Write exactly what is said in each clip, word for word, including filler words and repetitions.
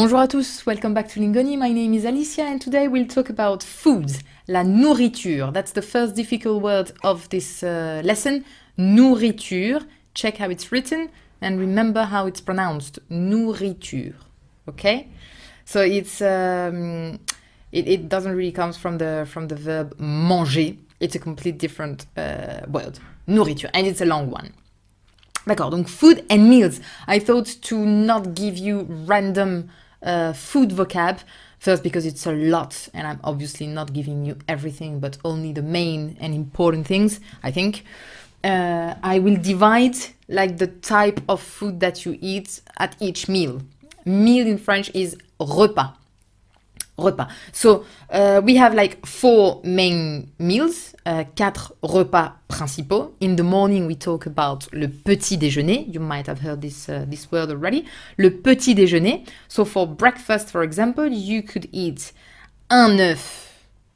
Bonjour à tous, welcome back to Lingoni, my name is Alicia and today we'll talk about food, la nourriture. That's the first difficult word of this uh, lesson, nourriture. Check how it's written and remember how it's pronounced, nourriture, okay? So it's, um, it, it doesn't really come from the, from the verb manger, it's a complete different uh, word, nourriture, and it's a long one. D'accord, donc food and meals. I thought to not give you random uh, food vocab, first because it's a lot and I'm obviously not giving you everything but only the main and important things, I think. Uh, I will divide like the type of food that you eat at each meal. Meal in French is repas. Repas. So uh, we have like four main meals, uh, quatre repas principaux. In the morning we talk about le petit déjeuner. You might have heard this uh, this word already. Le petit déjeuner. So for breakfast, for example, you could eat un œuf,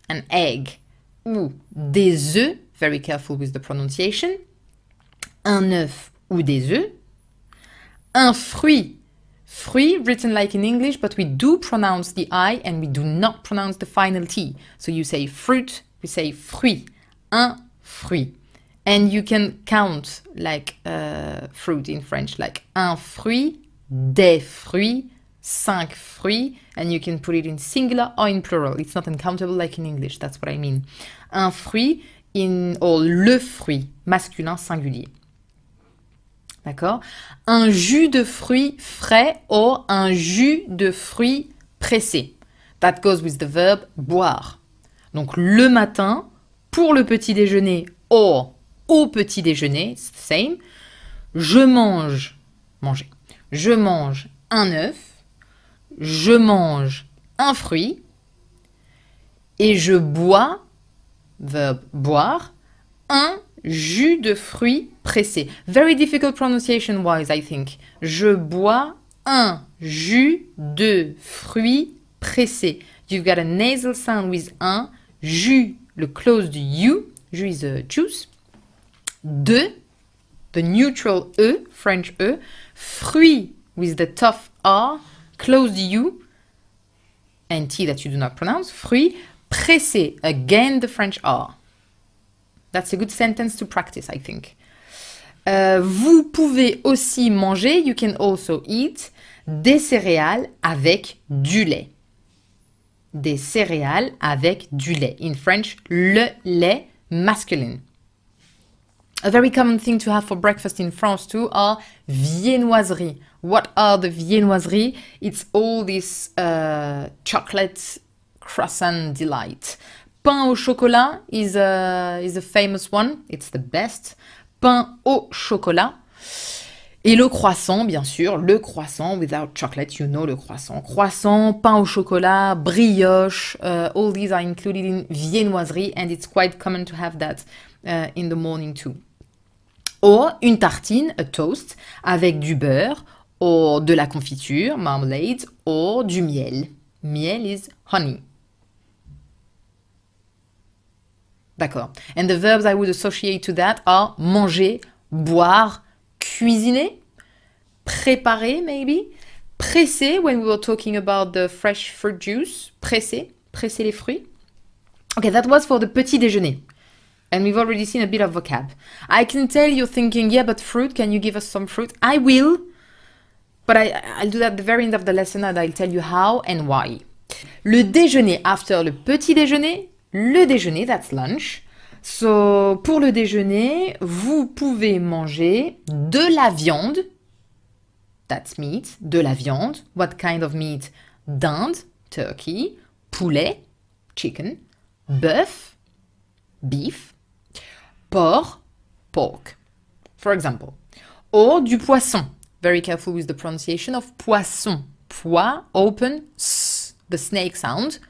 an egg, ou des œufs. Very careful with the pronunciation. Un œuf ou des œufs. Un fruit. Fruit, written like in English, but we do pronounce the I and we do not pronounce the final T. So you say fruit, we say fruit, un fruit. And you can count like uh, fruit in French, like un fruit, des fruits, cinq fruits, and you can put it in singular or in plural. It's not uncountable like in English, that's what I mean. Un fruit, in, or le fruit, masculin singulier. D'accord? Un jus de fruits frais ou un jus de fruits pressé. That goes with the verb boire. Donc le matin, pour le petit déjeuner ou au petit déjeuner, it's the same. Je mange, manger. Je mange un œuf, je mange un fruit et je bois, verb boire, un jus de fruits pressé. Very difficult pronunciation wise, I think. Je bois un jus de fruits pressé. You've got a nasal sound with un. Jus, le closed U. Jus is a juice. De, the neutral E, French E. Fruit with the tough R, closed U. And T that you do not pronounce. Fruit pressé, again the French R. That's a good sentence to practice, I think. Euh, vous pouvez aussi manger, you can also eat, des céréales avec du lait. Des céréales avec du lait. In French, le lait masculine. A very common thing to have for breakfast in France too are viennoiseries. What are the viennoiseries? It's all this uh, chocolate croissant delight. Pain au chocolat is a, is a famous one. It's the best. Pain au chocolat. Et le croissant, bien sûr. Le croissant, without chocolate, you know le croissant. Croissant, pain au chocolat, brioche. Uh, all these are included in viennoiserie and it's quite common to have that uh, in the morning too. Ou une tartine, a toast, avec du beurre, ou de la confiture, marmalade, ou du miel. Miel is honey. D'accord. And the verbs I would associate to that are manger, boire, cuisiner, préparer maybe, presser when we were talking about the fresh fruit juice, presser, presser les fruits. Okay, that was for the petit déjeuner. And we've already seen a bit of vocab. I can tell you're thinking, yeah, but fruit, can you give us some fruit? I will, but I, I'll do that at the very end of the lesson and I'll tell you how and why. Le déjeuner, after le petit déjeuner, le déjeuner, that's lunch. So, pour le déjeuner, vous pouvez manger de la viande. That's meat. De la viande. What kind of meat? Dinde, turkey. Poulet, chicken. Bœuf, beef. Porc, pork. For example. Ou du poisson. Very careful with the pronunciation of poisson. Poi, open, s, the snake sound.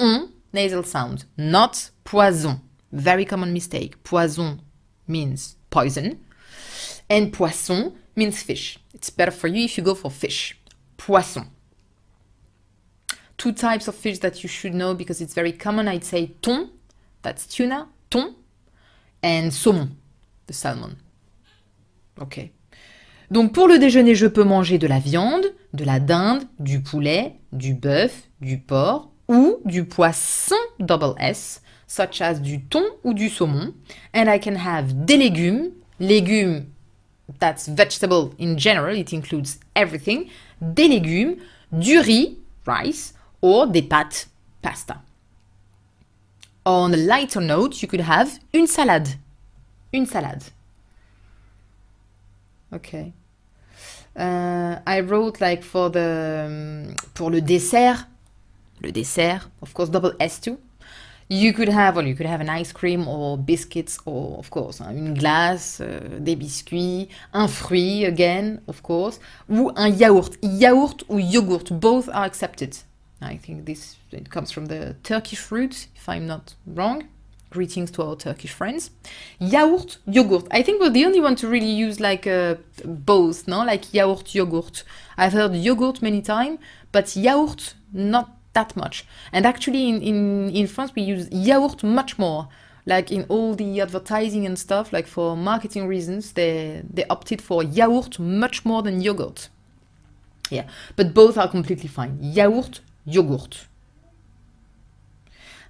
On, nasal sound, not poison. Very common mistake. Poison means poison. And poisson means fish. It's better for you if you go for fish. Poisson. Two types of fish that you should know because it's very common. I'd say thon, that's tuna, thon, and saumon, the salmon. Okay. Donc pour le déjeuner, je peux manger de la viande, de la dinde, du poulet, du bœuf, du porc ou du poisson double S, such as du thon ou du saumon. And I can have des légumes, légumes, that's vegetable in general, it includes everything, des légumes, du riz, rice, or des pâtes, pasta. On a lighter note, you could have une salade, une salade. Okay. Uh, I wrote like for the um, pour le dessert, le dessert, of course double S too. You could have, well, you could have an ice cream or biscuits or of course hein, une glace, euh, des biscuits, un fruit again of course, ou un yaourt, yaourt ou yogurt, both are accepted. I think this it comes from the Turkish root, if I'm not wrong. Greetings to our Turkish friends. Yaourt, yogurt. I think we're the only one to really use like uh, both, no? Like yaourt, yogurt. I've heard yogurt many times, but yaourt not that much. And actually in, in, in France we use yaourt much more. Like in all the advertising and stuff, like for marketing reasons, they, they opted for yaourt much more than yogurt. Yeah, but both are completely fine. Yaourt, yogurt.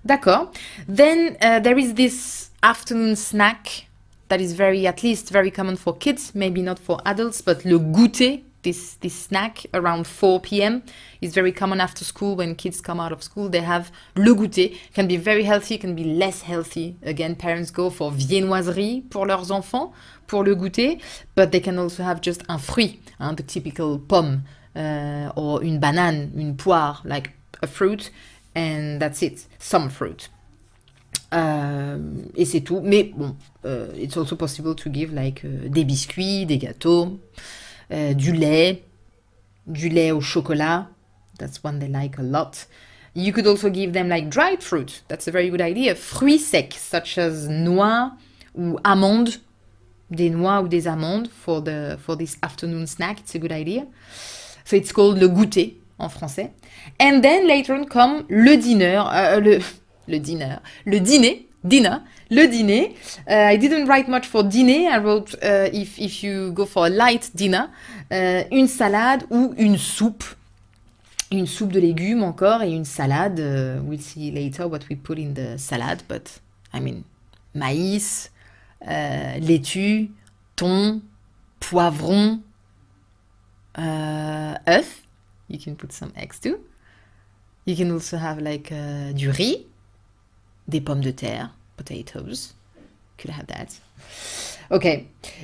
D'accord. Then uh, there is this afternoon snack that is very, at least very common for kids, maybe not for adults, but le goûter, this, this snack around four p m is very common after school when kids come out of school. They have le goûter. It can be very healthy, can be less healthy. Again, parents go for viennoiserie pour leurs enfants, pour le goûter, but they can also have just un fruit, hein, the typical pomme, uh, or une banane, une poire, like a fruit. And that's it, some fruit. Euh, et c'est tout. Mais bon, uh, it's also possible to give like uh, des biscuits, des gâteaux, uh, du lait, du lait au chocolat. That's one they like a lot. You could also give them like dried fruit. That's a very good idea. Fruits secs, such as noix ou amandes, des noix ou des amandes for the for this afternoon snack. It's a good idea. So it's called le goûter. En français. And then later on come le dîner, euh, le, le dîner, le dîner, dîner, le dîner. Uh, I didn't write much for dîner. I wrote uh, if, if you go for a light dinner, uh, une salade ou une soupe, une soupe de légumes encore et une salade. Uh, we'll see later what we put in the salad, but I mean maïs, uh, laitue, thon, poivron, uh, œuf. You can put some eggs too. You can also have like uh, du riz, des pommes de terre, potatoes. You could have that. Ok.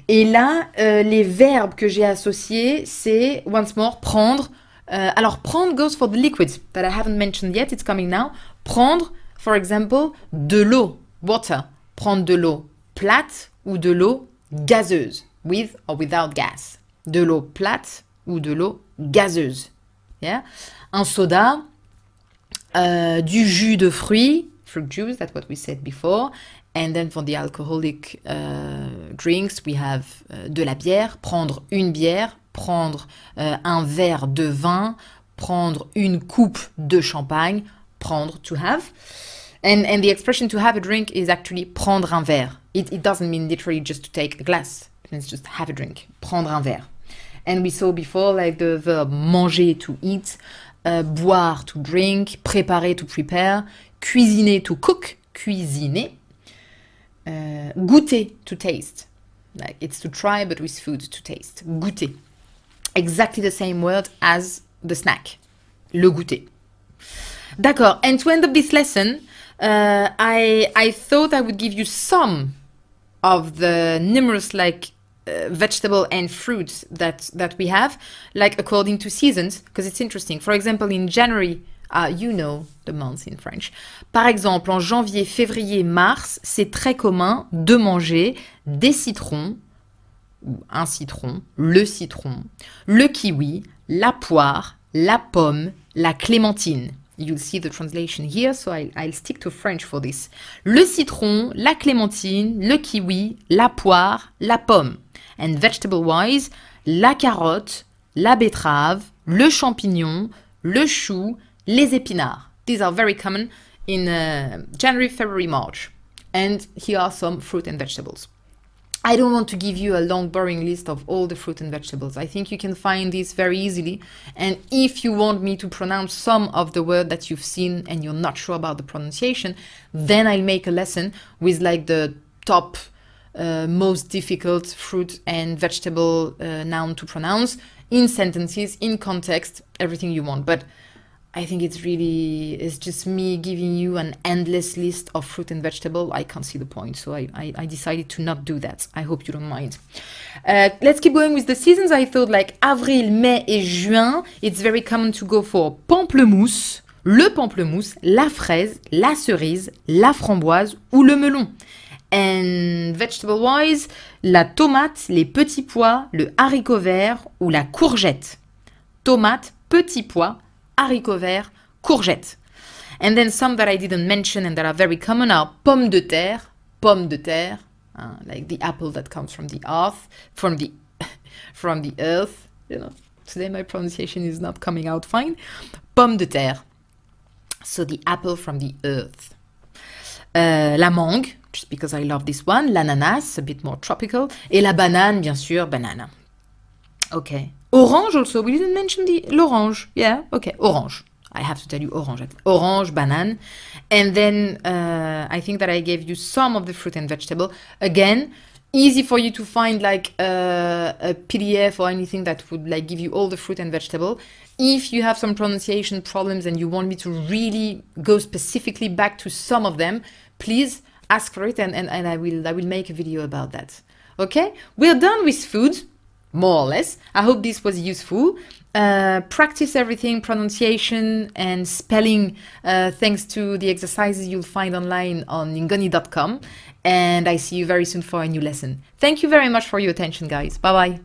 Et là, euh, les verbes que j'ai associés, c'est once more, prendre. Euh, alors, prendre goes for the liquid that I haven't mentioned yet. It's coming now. Prendre, for example, de l'eau, water. Prendre de l'eau plate ou de l'eau gazeuse, with or without gas. De l'eau plate ou de l'eau gazeuse. Yeah. Un soda, euh, du jus de fruits, fruit juice, that's what we said before. And then for the alcoholic uh, drinks, we have uh, de la bière, prendre une bière, prendre uh, un verre de vin, prendre une coupe de champagne, prendre, to have. And, and the expression to have a drink is actually prendre un verre. It, it doesn't mean literally just to take a glass. It means just have a drink, prendre un verre. And we saw before like the verb manger to eat, uh, boire to drink, préparer to prepare, cuisiner to cook, cuisiner, uh, goûter to taste, like it's to try but with food to taste, goûter. Exactly the same word as the snack, le goûter. D'accord, and to end up this lesson, uh, I, I thought I would give you some of the numerous like Uh, vegetable and fruits that that we have, like according to seasons, because it's interesting. For example, in January, uh, you know the months in French. Par exemple, en janvier, février, mars, c'est très commun de manger des citrons, ou un citron, le citron, le kiwi, la poire, la pomme, la clémentine. You'll see the translation here, so I'll, I'll stick to French for this. Le citron, la clémentine, le kiwi, la poire, la pomme. And vegetable-wise, la carotte, la betterave, le champignon, le chou, les épinards. These are very common in uh, January, February, March. And here are some fruit and vegetables. I don't want to give you a long, boring list of all the fruit and vegetables. I think you can find these very easily. And if you want me to pronounce some of the word that you've seen and you're not sure about the pronunciation, then I'll make a lesson with like the top uh, most difficult fruit and vegetable uh, noun to pronounce in sentences, in context, everything you want. But I think it's really, it's just me giving you an endless list of fruit and vegetable. I can't see the point. So I, I, I decided to not do that. I hope you don't mind. Uh, let's keep going with the seasons. I thought like avril, mai et juin, it's very common to go for pamplemousse, le pamplemousse, la fraise, la cerise, la framboise ou le melon. And vegetable wise, la tomate, les petits pois, le haricot vert ou la courgette. Tomate, petits pois, haricots verts, courgettes. And then some that I didn't mention and that are very common are pommes de terre, pommes de terre, uh, like the apple that comes from the earth, from the, from the earth, you know, today my pronunciation is not coming out fine, pommes de terre, so the apple from the earth. Uh, la mangue, just because I love this one, l'ananas, a bit more tropical, et la banane, bien sûr, banana. Okay. Orange also, we didn't mention the l'orange, yeah, okay, orange. I have to tell you orange, orange, banane. And then uh, I think that I gave you some of the fruit and vegetable. Again, easy for you to find like uh, a P D F or anything that would like give you all the fruit and vegetable. If you have some pronunciation problems and you want me to really go specifically back to some of them, please ask for it and, and, and I will I will make a video about that. Okay, we're done with food. More or less. I hope this was useful. Uh, practice everything, pronunciation and spelling, uh, thanks to the exercises you'll find online on lingoni dot com. And I see you very soon for a new lesson. Thank you very much for your attention, guys. Bye-bye.